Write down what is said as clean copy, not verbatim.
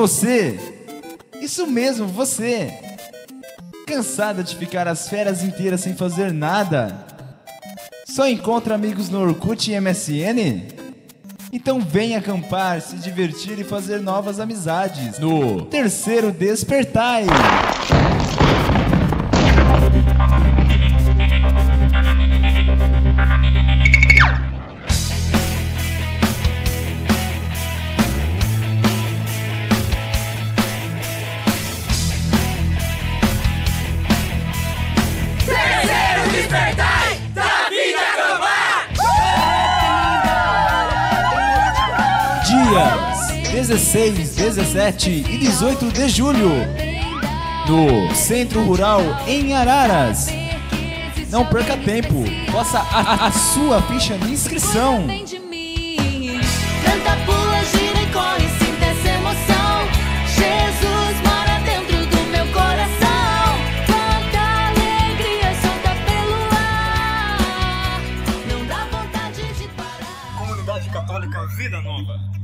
você, isso mesmo, você, cansada de ficar as férias inteiras sem fazer nada? Só encontra amigos no Orkut e MSN? Então vem acampar, se divertir e fazer novas amizades no Terceiro Despertai! Terceiro Despertai! Dias 16, 17 e 18 de julho no Centro Rural em Araras. Não perca tempo, faça a sua ficha de inscrição. Canta, pula, gira e corre, sinta essa emoção. Jesus mora dentro do meu coração. Quanta alegria solta pelo ar, não dá vontade de parar. Comunidade Católica Vida Nova.